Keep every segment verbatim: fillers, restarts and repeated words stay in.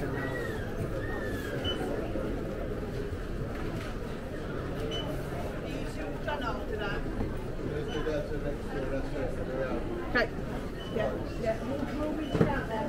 Okay. Yeah, yeah. We'll reach out then. Sorry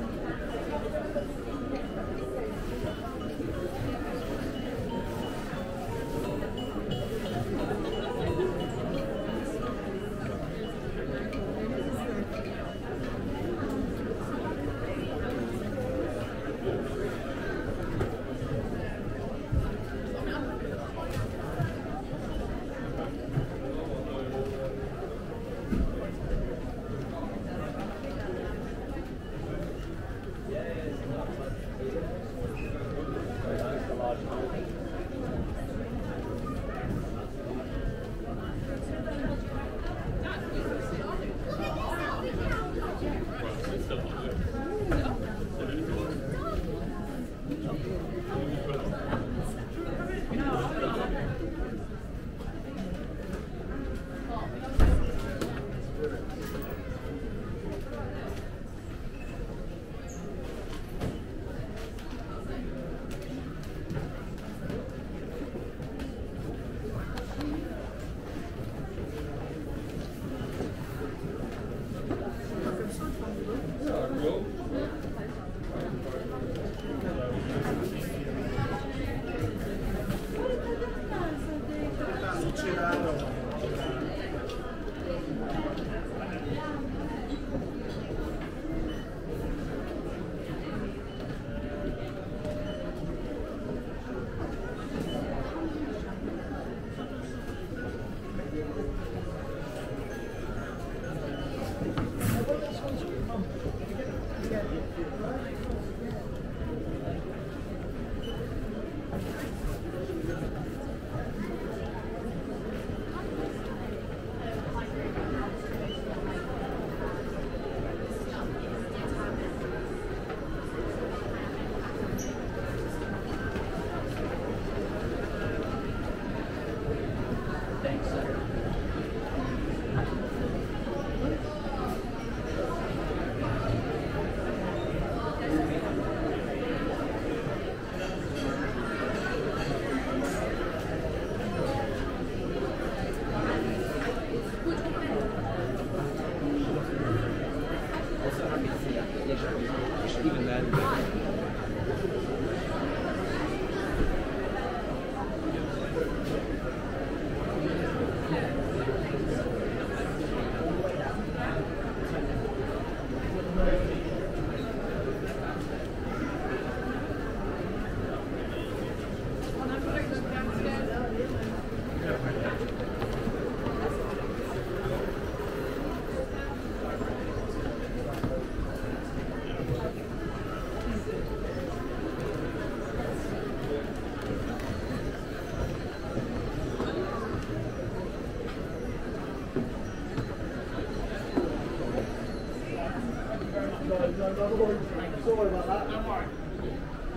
about that. Don't worry.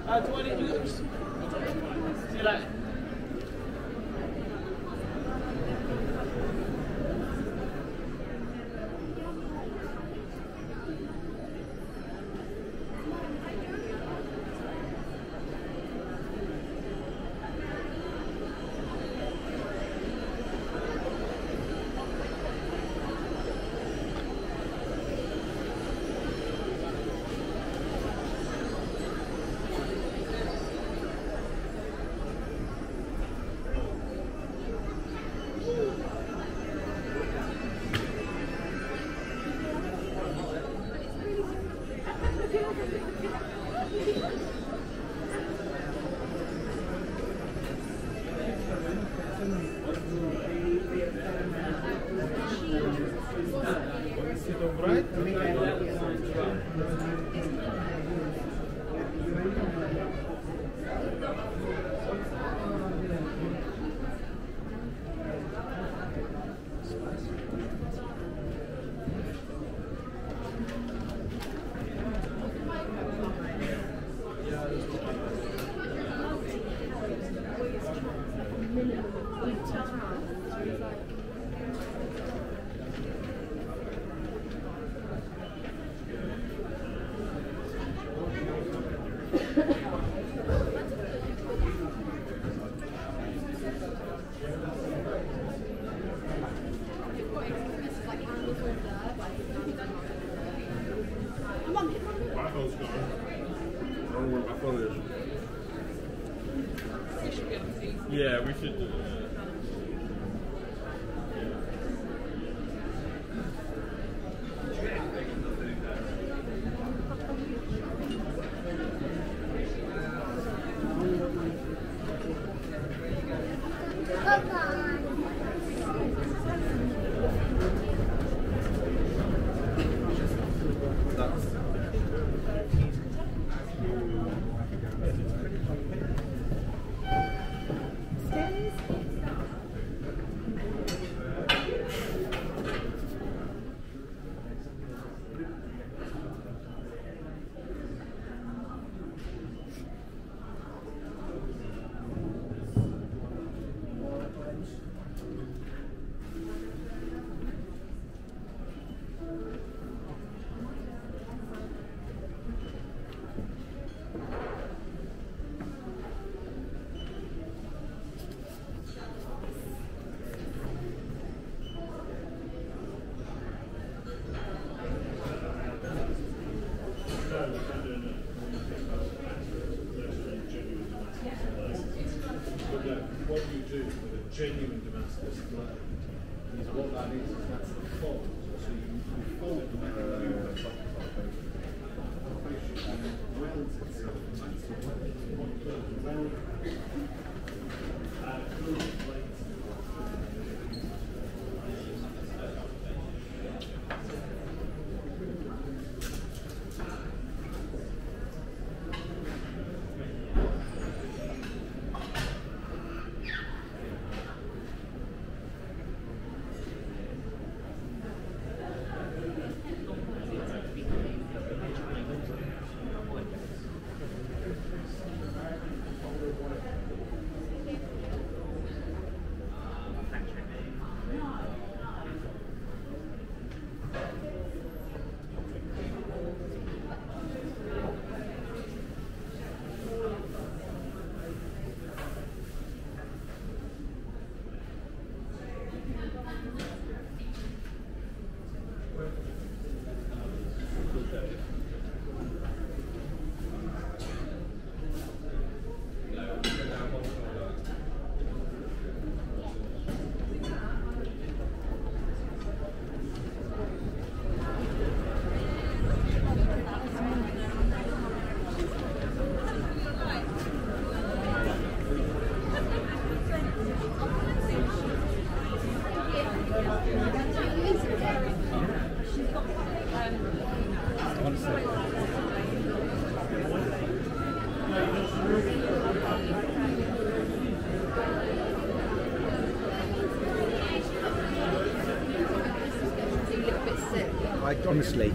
Uh, do I need to lose? See you later. Ha ha ha. don't know where my phone is. We should get to see. Yeah, we should do that. Genuine domestic display is what that is, is that's the fold. So you fold the metal over and it welds itself, and that's the way one goes weld and cool plates. Honestly.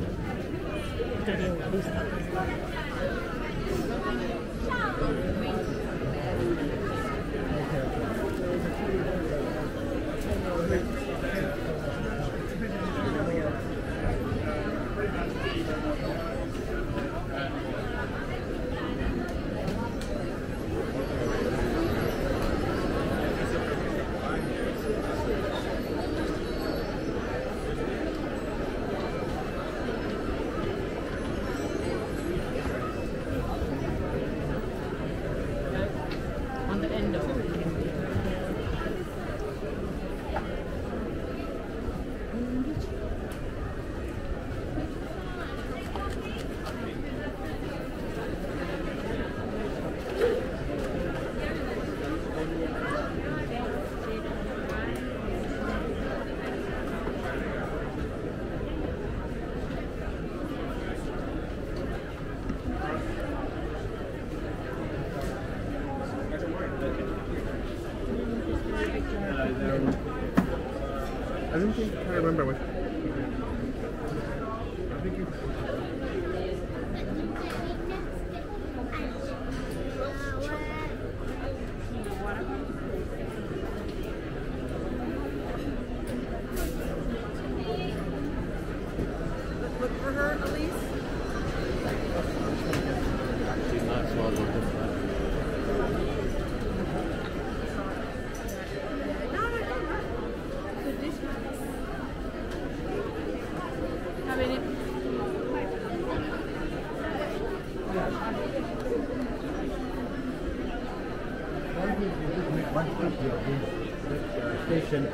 station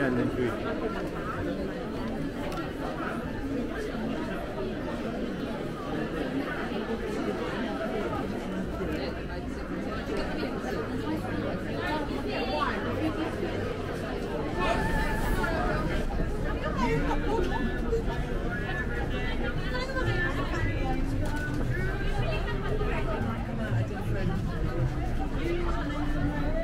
terminal entry. I didn't